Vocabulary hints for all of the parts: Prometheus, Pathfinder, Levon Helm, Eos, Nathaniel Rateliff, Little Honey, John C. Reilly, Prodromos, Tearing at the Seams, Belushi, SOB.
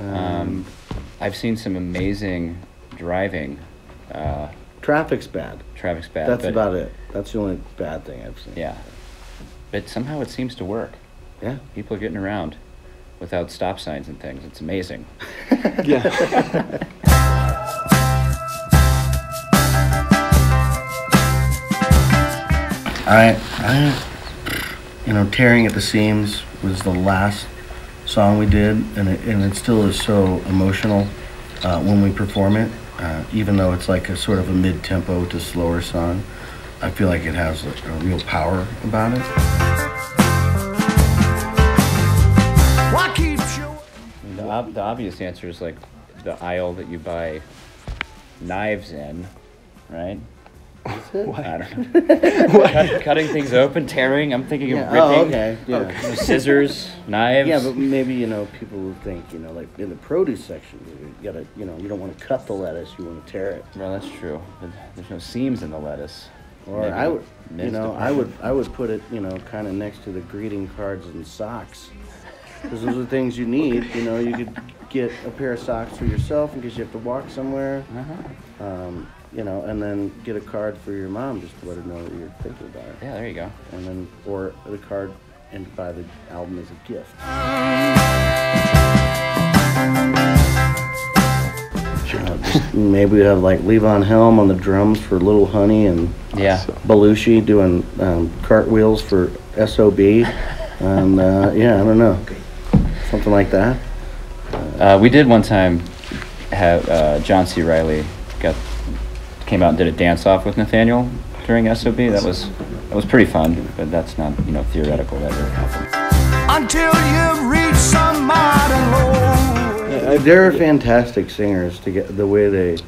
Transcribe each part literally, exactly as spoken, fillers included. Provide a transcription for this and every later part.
Um, I've seen some amazing driving. Uh, traffic's bad. Traffic's bad. That's about it. That's the only bad thing I've seen. Yeah. But somehow it seems to work. Yeah. People are getting around without stop signs and things. It's amazing. Yeah. I, I, you know, Tearing at the Seams was the last song we did, and it, and it still is so emotional uh, when we perform it, uh, even though it's like a sort of a mid-tempo to slower song. I feel like it has like a real power about it. The, ob the obvious answer is like the aisle that you buy knives in, right? What? I don't know. Cut, cutting things open, tearing. I'm thinking yeah. of ripping. Oh, okay. Yeah. Okay. Scissors, knives. Yeah, but maybe, you know, people will think, you know, like in the produce section, you gotta, you know, you don't want to cut the lettuce, you want to tear it. Well, that's true. But there's no seams in the lettuce. Or maybe I would, you know, I would, I would put it, you know, kind of next to the greeting cards and socks, because those are the things you need. You know, you could get a pair of socks for yourself in case you have to walk somewhere. Uh-huh. Um, you know, and then get a card for your mom just to let her know that you're thinking about her. Yeah, there you go. And then, or the card and buy the album as a gift. Sure. Uh, just, maybe we'd have like Levon Helm on the drums for Little Honey and yeah. Belushi doing um, cartwheels for S O B. And uh, yeah, I don't know. Something like that. Uh, uh, we did one time have uh, John C. Reilly got. Came out and did a dance off with Nathaniel during S O B. That was that was pretty fun, but that's not, you know, theoretical. That really happened. Until you reach some modern. They're fantastic singers. To get the way they,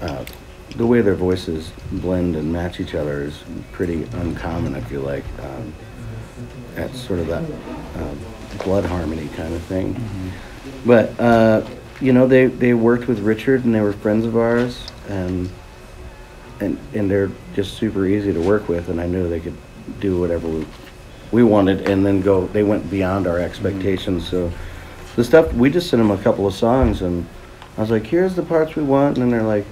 uh, the way their voices blend and match each other is pretty uncommon. I feel like um, that's sort of that uh, blood harmony kind of thing. Mm-hmm. But uh, you know, they they worked with Richard and they were friends of ours and. And, and they're just super easy to work with, and I knew they could do whatever we, we wanted, and then go, they went beyond our expectations, mm-hmm. so the stuff, we just sent them a couple of songs, and I was like, here's the parts we want, and then they're like,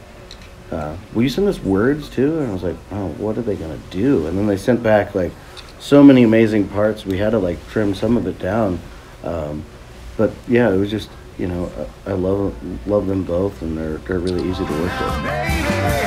uh, will you send us words, too? And I was like, oh, what are they going to do? And then they sent back, like, so many amazing parts, we had to, like, trim some of it down, um, but, yeah, it was just, you know, I, I love, love them both, and they're, they're really easy to work with.